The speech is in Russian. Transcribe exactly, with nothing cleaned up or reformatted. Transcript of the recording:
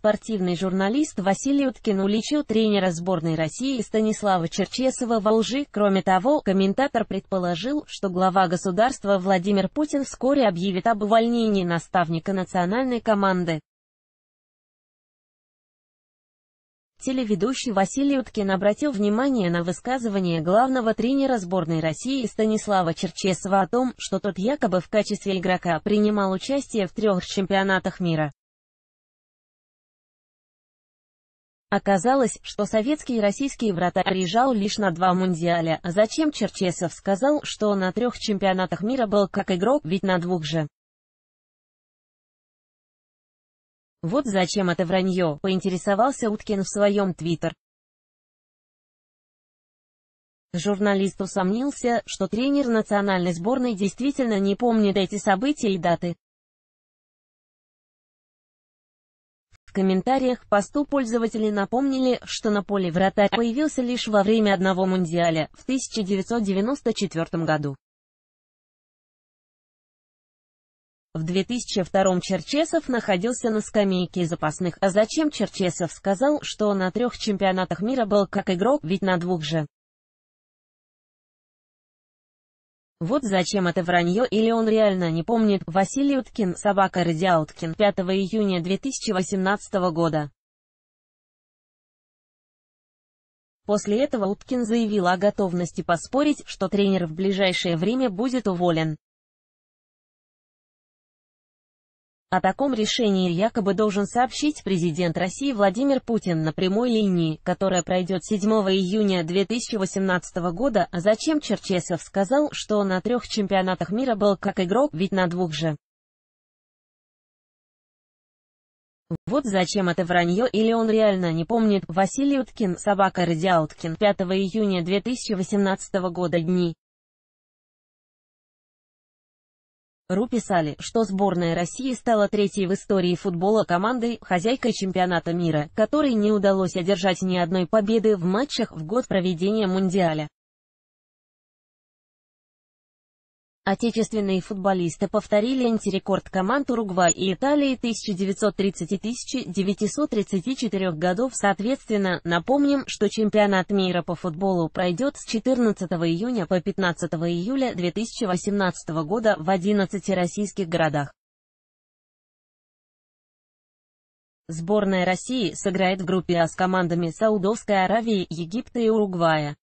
спортивный журналист Василий Уткин уличил тренера сборной России Станислава Черчесова во лжи. Кроме того, комментатор предположил, что глава государства Владимир Путин вскоре объявит об увольнении наставника национальной команды. Телеведущий Василий Уткин обратил внимание на высказывание главного тренера сборной России Станислава Черчесова о том, что тот якобы в качестве игрока принимал участие в трех чемпионатах мира. Оказалось, что советские и российские вратарь приезжал лишь на два мундиаля, а зачем Черчесов сказал, что на трех чемпионатах мира был как игрок, ведь на двух же. Вот зачем это вранье, поинтересовался Уткин в своем твиттер. Журналист усомнился, что тренер национальной сборной действительно не помнит эти события и даты. В комментариях к посту пользователи напомнили, что на поле вратарь появился лишь во время одного мундиаля, в тысяча девятьсот девяносто четвёртом году. В две тысячи втором Черчесов находился на скамейке запасных, а зачем Черчесов сказал, что на трех чемпионатах мира был как игрок, ведь на двух же. Вот зачем это вранье, или он реально не помнит. Василий Уткин, собака Радио Уткин, пятого июня две тысячи восемнадцатого года. После этого Уткин заявил о готовности поспорить, что тренер в ближайшее время будет уволен. О таком решении якобы должен сообщить президент России Владимир Путин на прямой линии, которая пройдет седьмого июня две тысячи восемнадцатого года, а зачем Черчесов сказал, что на трех чемпионатах мира был как игрок, ведь на двух же. Вот зачем это вранье, или он реально не помнит. Василий Уткин, собака Радио Уткин, пятого июня две тысячи восемнадцатого года. Дни. ру писали, что сборная России стала третьей в истории футбола командой, хозяйкой чемпионата мира, которой не удалось одержать ни одной победы в матчах в год проведения Мундиаля. Отечественные футболисты повторили антирекорд команд Уругвая и Италии тысяча девятьсот тридцатого и тысяча девятьсот тридцать четвёртого годов соответственно. Напомним, что чемпионат мира по футболу пройдет с четырнадцатого июня по пятнадцатого июля две тысячи восемнадцатого года в одиннадцати российских городах. Сборная России сыграет в группе А с командами Саудовской Аравии, Египта и Уругвая.